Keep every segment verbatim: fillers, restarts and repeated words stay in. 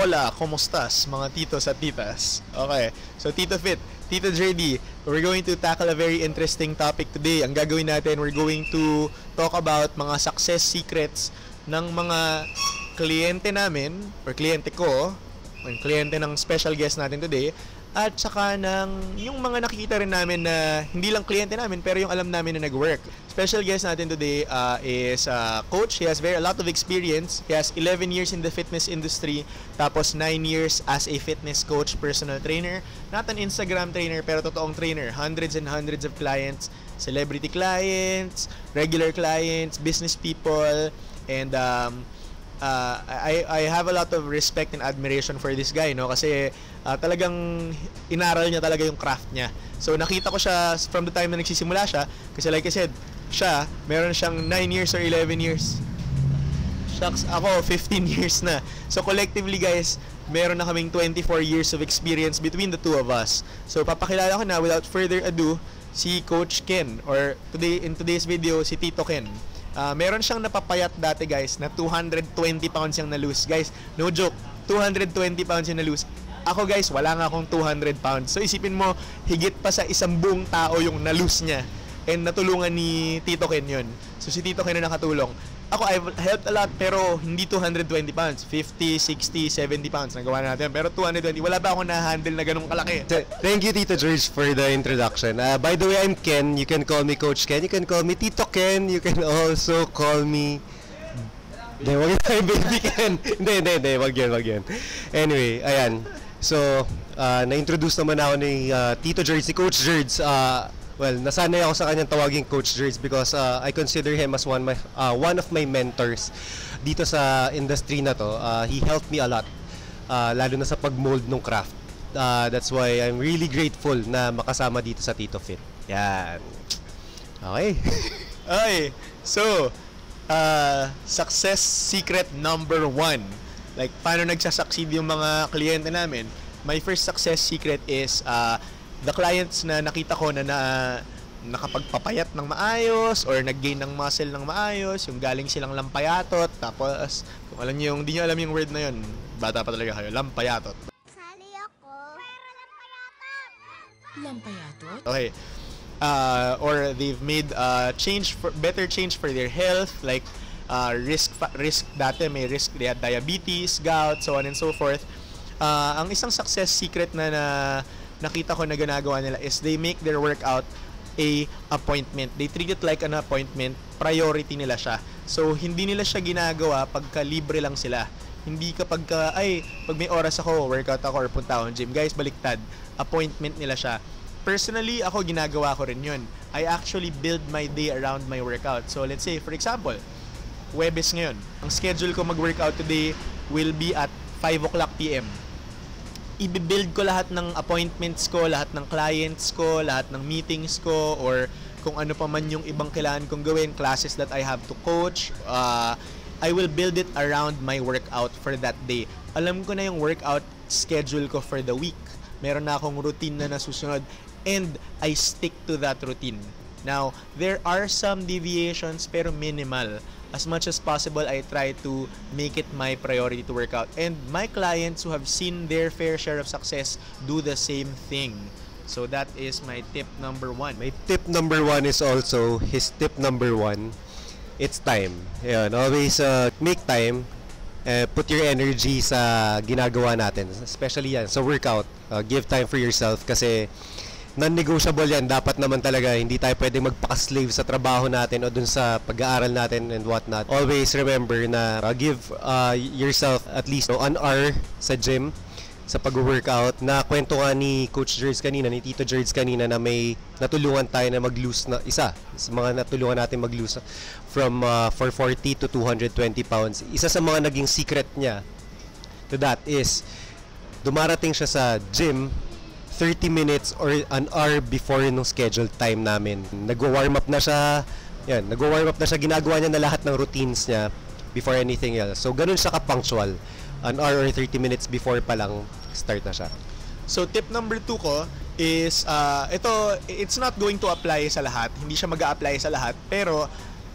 hola, komustas, mga titos at titas. Okay, so Tito Fit, Tito J D, we're going to tackle a very interesting topic today. Ang gagawin natin, we're going to talk about mga success secrets ng mga kliyente namin, or kliyente ko, or kliyente ng special guest natin today, at saka ng yung mga nakikita rin namin na hindi lang kliyente namin, pero yung alam namin na nag-work. Special guest natin today uh, is uh, Coach. He has very a lot of experience. He has eleven years in the fitness industry, tapos nine years as a fitness coach, personal trainer. Not an Instagram trainer, pero totoong trainer. Hundreds and hundreds of clients, celebrity clients, regular clients, business people, and um, uh, I, I have a lot of respect and admiration for this guy, no? Kasi uh, talagang inaral niya talaga yung craft niya. So nakita ko siya from the time na nagsisimula siya, kasi like I said, siya, meron siyang nine years or eleven years. Shucks, ako, fifteen years na. So collectively guys, meron na kaming twenty-four years of experience between the two of us. So papakilala ko na without further ado, si Coach Ken, or today in today's video, si Tito Ken. Uh, meron siyang napapayat dati guys, na two hundred twenty pounds yung na-lose. Guys, no joke, two hundred twenty pounds yung na-lose. Ako guys, wala nga akong two hundred pounds. So isipin mo, higit pa sa isang buong tao yung na-lose niya. And natulungan ni Tito Ken yun. So si Tito Ken na nakatulong. Ako, I've helped a lot, pero hindi two hundred twenty pounds. fifty, sixty, seventy pounds. Nagawa na natin. Pero two hundred twenty, wala pa akong na-handle na ganun kalaki. Thank you, Tito George, for the introduction. Uh, by the way, I'm Ken. You can call me Coach Ken. You can call me Tito Ken. You can also call me... Hindi, wag yun, Baby Ken. Hindi, hindi, hindi. Wag yun, wag yun. Anyway, ayan. So, uh, na-introduce naman ako ni uh, Tito George, si Coach George. Uh, Well, nasanay ako sa kanyang tawaging Coach Jerz because uh, I consider him as one, my, uh, one of my mentors dito sa industry na to. Uh, he helped me a lot, uh, lalo na sa pag-mold ng craft. Uh, that's why I'm really grateful na makasama dito sa Tito Fit. Yan. Okay. Okay. So, uh, success secret number one. Like, paano nagsasucceed yung mga kliyente namin? My first success secret is... Uh, the clients na nakita ko na, na nakapagpapayat ng maayos or nag-gain ng muscle ng maayos, yung galing silang lampayatot, tapos kung alam niyo yung, hindi niyo alam yung word na yun, bata pa talaga kayo, lampayatot. Sali ako. Pero lampayatot! Lampayatot? Okay. Uh, or they've made uh, change for, better change for their health, like uh, risk, risk dati may risk, they had diabetes, gout, so on and so forth. Uh, ang isang success secret na na nakita ko na ginagawa nila is they make their workout a appointment. They treat it like an appointment. Priority nila siya. So, hindi nila siya ginagawa pagka libre lang sila. Hindi kapag, ka, ay, pag may oras ako, workout ako or punta akong gym. Guys, baliktad. Appointment nila siya. Personally, ako ginagawa ko rin yun. I actually build my day around my workout. So, let's say, for example, Huwebes ngayon. Ang schedule ko mag-workout today will be at five o'clock p m I-build ko lahat ng appointments ko, lahat ng clients ko, lahat ng meetings ko, or kung ano pa man yung ibang kailangan kong gawin, classes that I have to coach. Uh, I will build it around my workout for that day. Alam ko na yung workout schedule ko for the week. Meron na akong routine na nasusunod and I stick to that routine. Now, there are some deviations pero minimal. As much as possible, I try to make it my priority to work out. And my clients who have seen their fair share of success do the same thing. So that is my tip number one. My tip number one is also his tip number one. It's time. Ayan, always uh, make time. Uh, put your energy sa ginagawa natin. Especially yan, sa workout. Uh, give time for yourself kasi non-negotiable yan. Dapat naman talaga, hindi tayo pwedeng magpaka-slave sa trabaho natin o dun sa pag-aaral natin and whatnot. Always remember na uh, give uh, yourself at least no, an hour sa gym, sa pag-workout. Na kwento nga ni Coach Jerz kanina, ni Tito Jerz kanina na may natulungan tayo na mag-lose na isa. Sa mga natulungan natin mag-lose from uh, four forty to two twenty pounds. Isa sa mga naging secret niya to that is dumarating siya sa gym thirty minutes or an hour before nung scheduled time namin. Nag-warm up na siya. Yan, nag-warm up na siya. Ginagawa niya na lahat ng routines niya before anything else. So, ganun siya ka-punctual. An hour or thirty minutes before pa lang start na siya. So, tip number two ko is, uh, ito, it's not going to apply sa lahat. Hindi siya mag-a-apply sa lahat. Pero,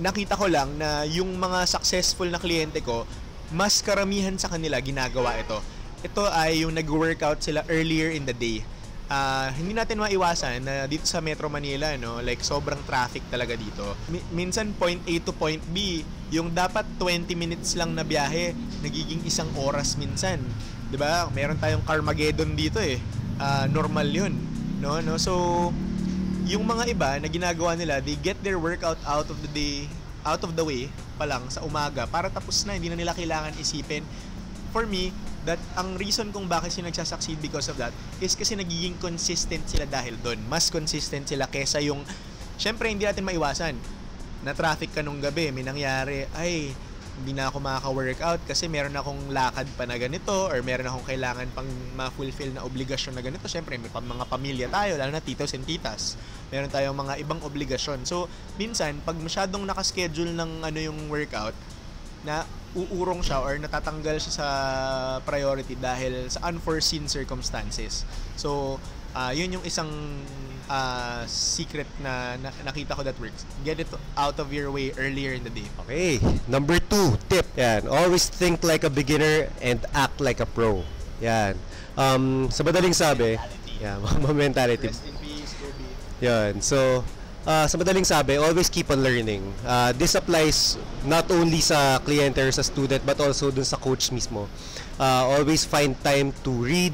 nakita ko lang na yung mga successful na kliyente ko, mas karamihan sa kanila ginagawa ito. ito ay yung nag-workout sila earlier in the day. Uh, hindi natin maiwasan na dito sa Metro Manila, no, like sobrang traffic talaga dito. Mi- minsan point A to point B, yung dapat twenty minutes lang na biyahe, nagiging isang oras minsan. 'Di ba? Meron tayong Carmageddon dito eh. Uh, normal 'yun, no? No. So, yung mga iba na ginagawa nila, they get their workout out of the day, out of the way pa lang sa umaga para tapos na, hindi na nila kailangan isipin. For me, that ang reason kung bakit sila nagsasucceed because of that is kasi nagiging consistent sila dahil doon. Mas consistent sila kesa yung, syempre hindi natin maiwasan na traffic ka nung gabi, may nangyari, ay hindi na ako makaka-workout kasi meron akong lakad pa na ganito or meron akong kailangan pang ma-fulfill na obligasyon na ganito. Syempre may mga pamilya tayo, lalo na titos and titas, meron tayong mga ibang obligasyon. So minsan pag masyadong nakaschedule ng ano yung workout, na uurong siya or natatanggal siya sa priority dahil sa unforeseen circumstances. So, uh, yun yung isang uh, secret na, na nakita ko that works. Get it out of your way earlier in the day. Okay, number two, tip. Yan, always think like a beginner and act like a pro. Yan. Um, sa madaling sabi, yeah, mentality. Rest in peace, Kobe. Yan, so... Uh, sa madaling sabi, always keep on learning. Uh, this applies not only sa kliyente or sa student but also dun sa coach mismo. Uh, always find time to read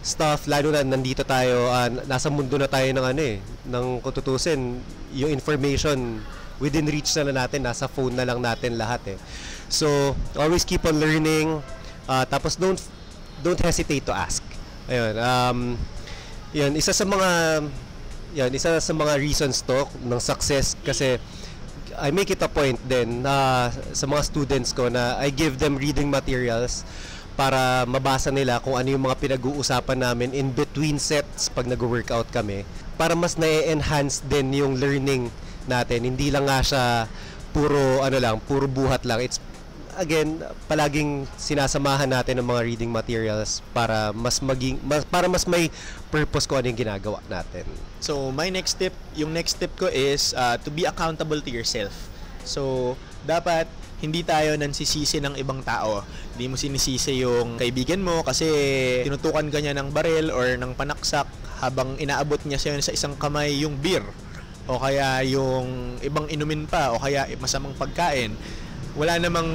stuff, lalo na nandito tayo, uh, nasa mundo na tayo ng ano eh, ng kututusin, yung information within reach na, na natin, nasa phone na lang natin lahat eh. So, always keep on learning, uh, tapos don't don't hesitate to ask. Ayun, um, yun, isa sa mga Yan, isa sa mga reasons to ng success kasi I make it a point din na sa mga students ko na I give them reading materials para mabasa nila kung ano yung mga pinag-uusapan namin in between sets pag nag-workout kami para mas na-enhance din yung learning natin. Hindi lang nga siya puro ano lang, puro buhat lang. It's again, palaging sinasamahan natin ng mga reading materials para mas maging mas, para mas may purpose ko anong ginagawa natin. So, my next tip, yung next tip ko is uh, to be accountable to yourself. So, dapat hindi tayo nansisisi ng ibang tao. Hindi mo sinisisi yung kaibigan mo kasi tinutukan ka niya ng baril or ng panaksak habang inaabot niya sa isang kamay yung beer o kaya yung ibang inumin pa o kaya masamang pagkain. Wala namang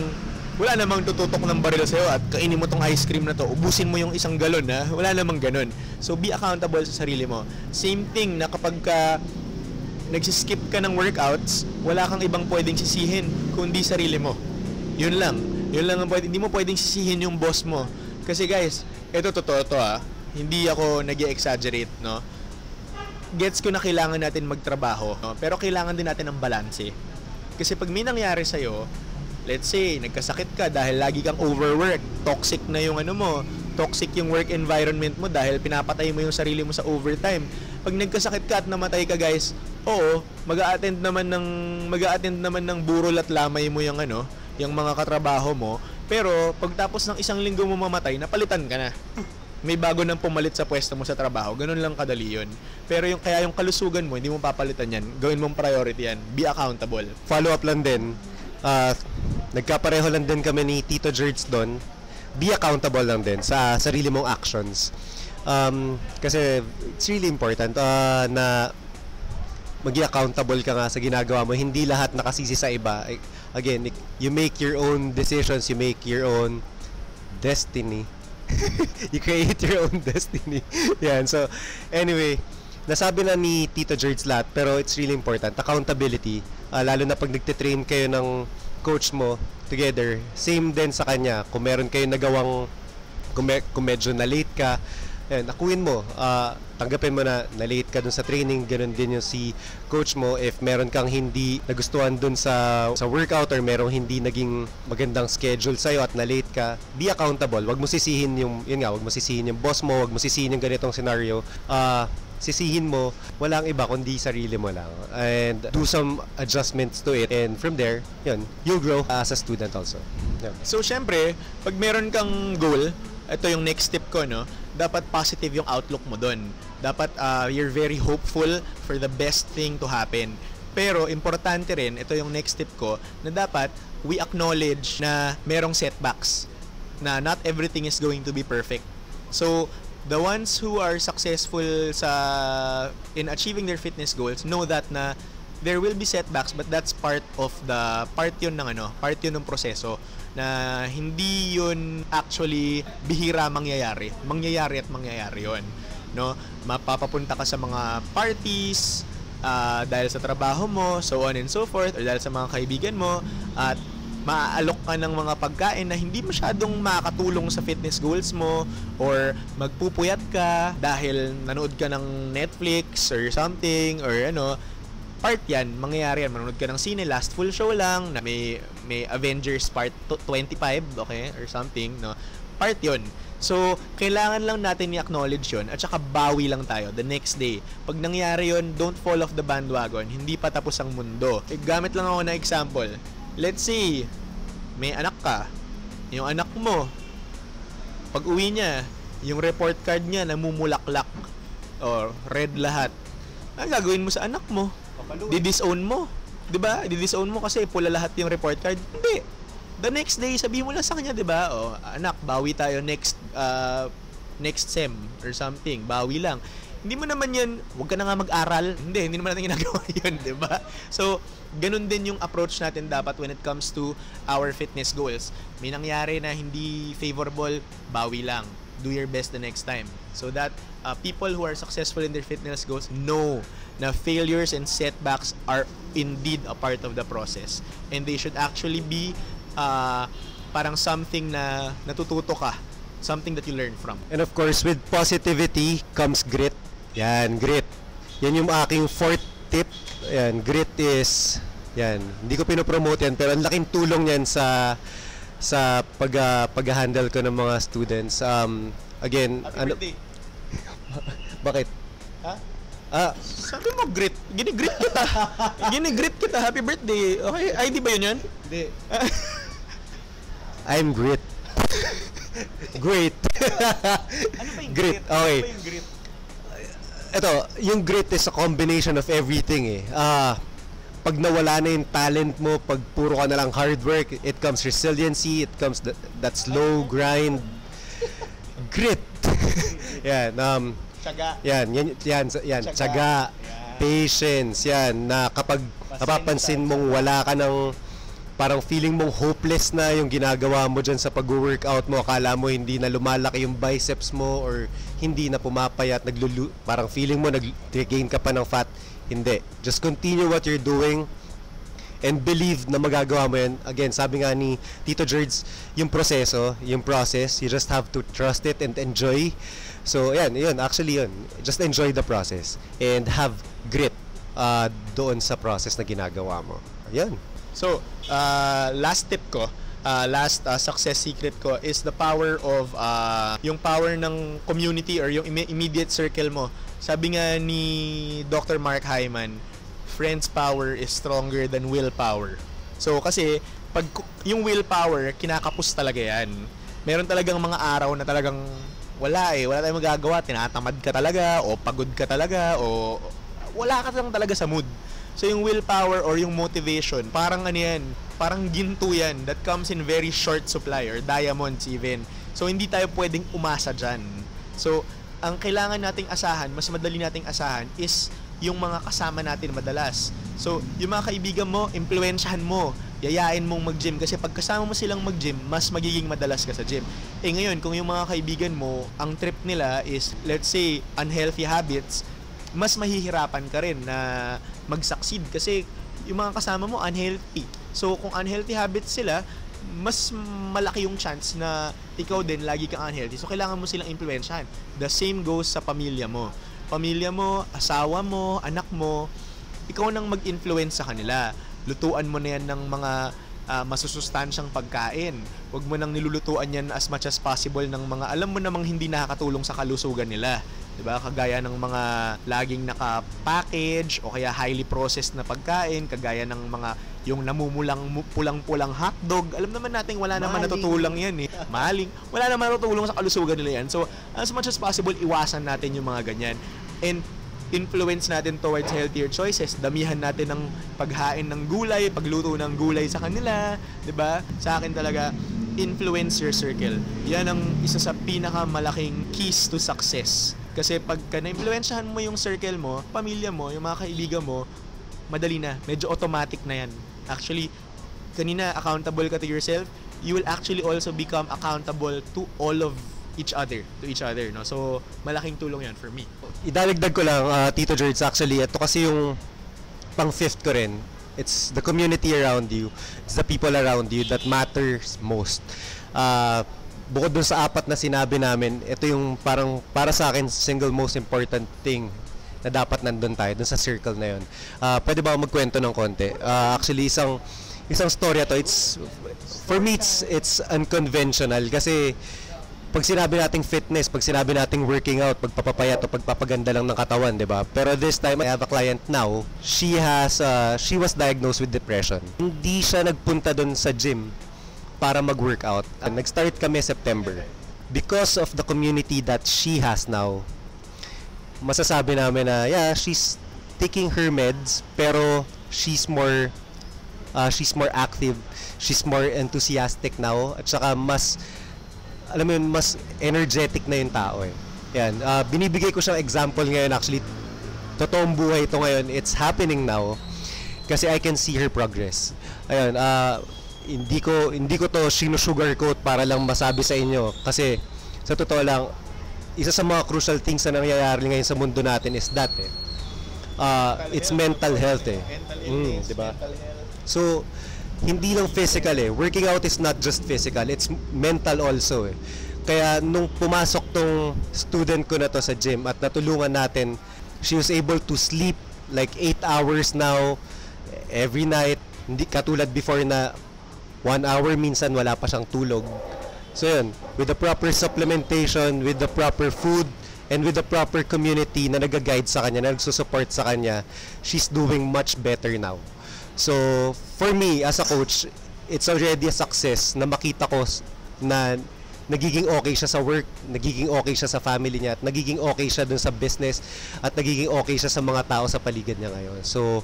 wala namang tututok ng baril sa iyo at kainin mo tong ice cream na to, ubusin mo yung isang galon, ha? Wala namang ganun. So be accountable sa sarili mo. Same thing na kapag ka nagsiskip ka ng workouts, wala kang ibang pwedeng sisihin kundi sarili mo. Yun lang. Yun lang ang pwedeng, hindi mo pwedeng sisihin yung boss mo. Kasi guys, ito totoo to, ha. Hindi ako nag-exaggerate, no. Gets ko na kailangan natin magtrabaho, no? Pero kailangan din natin ng balanse. Eh. Kasi pag may nangyari sa iyo, let's say, nagkasakit ka dahil lagi kang overwork, toxic na yung ano mo, toxic yung work environment mo dahil pinapatay mo yung sarili mo sa overtime. Pag nagkasakit ka at namatay ka, guys, oo, mag-a-attend naman ng mag-a-attend naman ng burol at lamay mo yung ano, yung mga katrabaho mo, pero pagtapos ng isang linggo mo mamatay, napalitan ka na. May bago nang pumalit sa pwesto mo sa trabaho. Ganun lang kadali yun. Pero yung kaya yung kalusugan mo, hindi mo papalitan yan. Gawin mong priority yan. Be accountable. Follow up lang din. Uh, Nagkapareho lang din kami ni Tito George doon. Be accountable lang din sa sarili mong actions. Um, kasi it's really important uh, na maging accountable ka nga sa ginagawa mo. Hindi lahat nakasisi sa iba. Again, you make your own decisions. You make your own destiny. You create your own destiny. Yan. So, anyway, nasabi na ni Tito George lahat. Pero it's really important. Accountability. Uh, lalo na pag nagtitrain kayo ng coach mo together, same din sa kanya. Kung meron kayong nagawang kung, me, kung medyo na-late ka, ayun, akuin mo, uh, tanggapin mo na na-late ka dun sa training. Ganun din yung si coach mo. If meron kang hindi nagustuhan dun sa, sa workout or merong hindi naging magandang schedule sa'yo at na-late ka, be accountable. Wag mo sisihin yung, yun nga, wag mo sisihin yung boss mo, wag mo sisihin yung ganitong scenario. Ah, uh, sisihin mo, walang iba kundi sarili mo lang, and do some adjustments to it, and from there yun, you'll grow as a student also, yeah. So syempre, pag meron kang goal, ito yung next tip ko, no, dapat positive yung outlook mo dun. Dapat uh, you're very hopeful for the best thing to happen. Pero importante rin, ito yung next tip ko, na dapat we acknowledge na merong setbacks. na not everything is going to be perfect. So the ones who are successful sa in achieving their fitness goals know that na there will be setbacks, but that's part of the part yun ng ano, part yun ng proseso na hindi yun actually bihira mangyayari. Mangyayari at mangyayari yun, no? Mapapapunta ka sa mga parties uh, dahil sa trabaho mo, so on and so forth, or dahil sa mga kaibigan mo, at maaalok ka ng mga pagkain na hindi masyadong makakatulong sa fitness goals mo, or magpupuyat ka dahil nanood ka ng Netflix or something, or ano, part yan, mangyayari yan. Manood ka ng sine, last full show lang, na may, may Avengers part twenty-five, okay, or something, no? Part yun. So, kailangan lang natin i-acknowledge yun, at saka bawi lang tayo the next day. Pag nangyari yun, don't fall off the bandwagon, hindi pa tapos ang mundo. E, gamit lang ako na example. Let's say, may anak ka. Yung anak mo, pag uwi niya, yung report card niya namumulaklak or red lahat. Ang gagawin mo sa anak mo? Di-disown mo. Diba? Di-disown mo kasi pula lahat yung report card. Hindi. The next day, sabi mo lang sa kanya, diba? O, anak, bawi tayo next uh, next sem or something. Bawi lang. Hindi mo naman yan, huwag ka na nga mag-aral. Hindi, hindi naman natin ginagawa yun, diba? So, ganun din yung approach natin dapat when it comes to our fitness goals. May nangyari na hindi favorable, bawi lang. Do your best the next time. So that uh, people who are successful in their fitness goals know na failures and setbacks are indeed a part of the process. And they should actually be uh, parang something na natututo ka. Something that you learn from. And of course, with positivity comes grit. Yan, grit. Yan yung aking fourth tip. Yan, grit is, yan, hindi ko pinopromote yan, pero ang laking tulong yan sa sa pag, uh, pag-handle ko ng mga students. Um, again, happy ano, birthday. Bakit? Ha? Ah, sabi mo grit. Gini-grit kita. Gini-grit kita. Happy birthday. Okay, I D ba yun yun? Hindi. I'm grit. Great. Ano ba yung grit? Okay. Ano ba yung grit? Ito, yung grit is a combination of everything eh. Ah, uh, pag nawala na yung talent mo, pag puro ka na lang hard work, it comes resiliency, it comes th that slow grind. Grit. Yan, um, tiyaga. Yan, yan, yan, yan, tiyaga. tiyaga. Yeah. Patience, yan, na kapag napapansin mong wala ka ng, parang feeling mong hopeless na yung ginagawa mo dyan sa pag-workout mo, akala mo hindi na lumalaki yung biceps mo, or hindi na pumapayat, naglulu parang feeling mo nag-gain ka pa ng fat. Hindi. Just continue what you're doing and believe na magagawa mo yan. Again, sabi nga ni Tito George, yung proseso, yung process, you just have to trust it and enjoy. So, yan, yun, actually yun. Just enjoy the process and have grit uh, doon sa process na ginagawa mo. Yan. So, uh, last tip ko, uh, last uh, success secret ko is the power of, uh, yung power ng community or yung im- immediate circle mo. Sabi nga ni Doctor Mark Hyman, friends power is stronger than willpower. So kasi pag yung willpower, kinakapos talaga yan. Meron talagang mga araw na talagang wala eh, wala tayong magagawa, tinatamad ka talaga o pagod ka talaga o wala ka lang talaga sa mood. So yung willpower or yung motivation, parang ano yan, parang ginto yan that comes in very short supply or diamonds even. So hindi tayo pwedeng umasa dyan. So ang kailangan nating asahan, mas madali nating asahan is yung mga kasama natin madalas. So, yung mga kaibigan mo, impluwensyahan mo, yayain mong mag-gym kasi pagkasama mo silang mag-gym, mas magiging madalas ka sa gym. Eh ngayon, kung yung mga kaibigan mo, ang trip nila is, let's say, unhealthy habits, mas mahihirapan ka rin na mag-succeed kasi yung mga kasama mo, unhealthy. So, kung unhealthy habits sila, mas malaki yung chance na ikaw din lagi kang unhealthy. So, kailangan mo silang impluwensyahan. The same goes sa pamilya mo. Pamilya mo, asawa mo, anak mo, ikaw nang mag-influence sa kanila. Lutuan mo na yan ng mga uh, masusustansyang pagkain. Huwag mo nang nilulutuan yan as much as possible ng mga alam mo namang hindi nakakatulong sa kalusugan nila. Diba? Kagaya ng mga laging naka-package o kaya highly processed na pagkain, kagaya ng mga yung namumulang pulang-pulang hotdog. Alam naman natin wala naman natutulang yan eh. Maling. Wala naman natutulong sa kalusugan nila yan. So, as much as possible, iwasan natin yung mga ganyan. And influence natin towards healthier choices. Damihan natin ng paghain ng gulay, pagluto ng gulay sa kanila. Diba? Sa akin talaga, influencer circle. Yan ang isa sa pinakamalaking keys to success. Kasi pagka na-influensyahan mo yung circle mo, pamilya mo, yung mga kaibigan mo, madali na, medyo automatic na yan. Actually, kanina accountable ka to yourself, you will actually also become accountable to all of each other, to each other, no? So, malaking tulong yan for me. Idadagdag ko lang, uh, Tito George, actually, ito kasi yung pang-fifth ko rin. It's the community around you. It's the people around you that matters most. Uh, bukod dun sa apat na sinabi namin, ito yung parang, para sa akin, single most important thing na dapat nandun tayo, dun sa circle na yun. Uh, pwede ba magkwento ng konti? Uh, actually, isang, isang story to. It's, for me, it's, it's unconventional kasi pag sinabi nating fitness, pag sinabi nating working out, pagpapapayat o pagpapaganda lang ng katawan, di ba? Pero this time, I have a client now. She has, uh, she was diagnosed with depression. Hindi siya nagpunta doon sa gym para mag-workout. Nag-start kami September. Because of the community that she has now, masasabi namin na, yeah, she's taking her meds, pero she's more, uh, she's more active, she's more enthusiastic now, at saka mas, alam mo yun, mas energetic na yung tao eh. Yan. Uh, binibigay ko siyang example ngayon actually. Totoong buhay ito ngayon. It's happening now. Kasi I can see her progress. Ayun, uh, hindi ko hindi ko to sinusugarcoat para lang masabi sa inyo. Kasi sa totoo lang, isa sa mga crucial things na nangyayari ngayon sa mundo natin is that eh. Uh, it's mental health eh. Mm, diba? So, hindi lang physical eh. Working out is not just physical, it's mental also eh. Kaya nung pumasok tong student ko na to sa gym at natulungan natin, she was able to sleep like eight hours now every night. Hindi katulad before na one hour minsan wala pa siyang tulog. So yun, with the proper supplementation, with the proper food, and with the proper community na nag-guide sa kanya, na nagsusupport sa kanya, she's doing much better now. So, for me, as a coach, it's already a success na makita ko na nagiging okay siya sa work, nagiging okay siya sa family niya, at nagiging okay siya dun sa business, at nagiging okay siya sa mga tao sa paligid niya ngayon. So,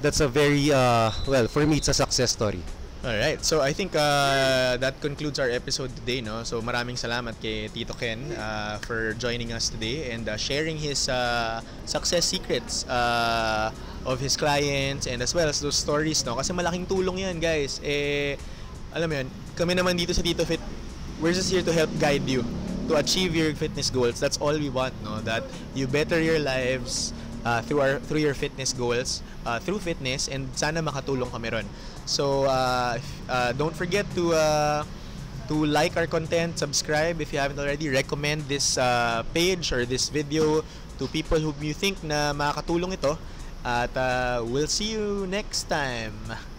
that's a very, uh, well, for me, it's a success story. Alright, so I think uh, that concludes our episode today, no? So, maraming salamat kay Tito Ken uh, for joining us today and uh, sharing his uh, success secrets uh, of his clients and as well as those stories, no? Kasi malaking tulong yan, guys. Eh, alam mo yun, kami naman dito sa Tito Fit, we're just here to help guide you to achieve your fitness goals. That's all we want, no? That you better your lives Uh, through our through your fitness goals, uh, through fitness, and sana makatulong kami ron. So uh, uh, don't forget to uh, to like our content, subscribe if you haven't already, recommend this uh, page or this video to people who you think na makakatulong ito. At uh, we'll see you next time.